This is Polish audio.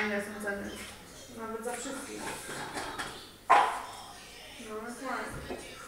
fajne są ceny. Nawet za wszystkich. No, dokładnie.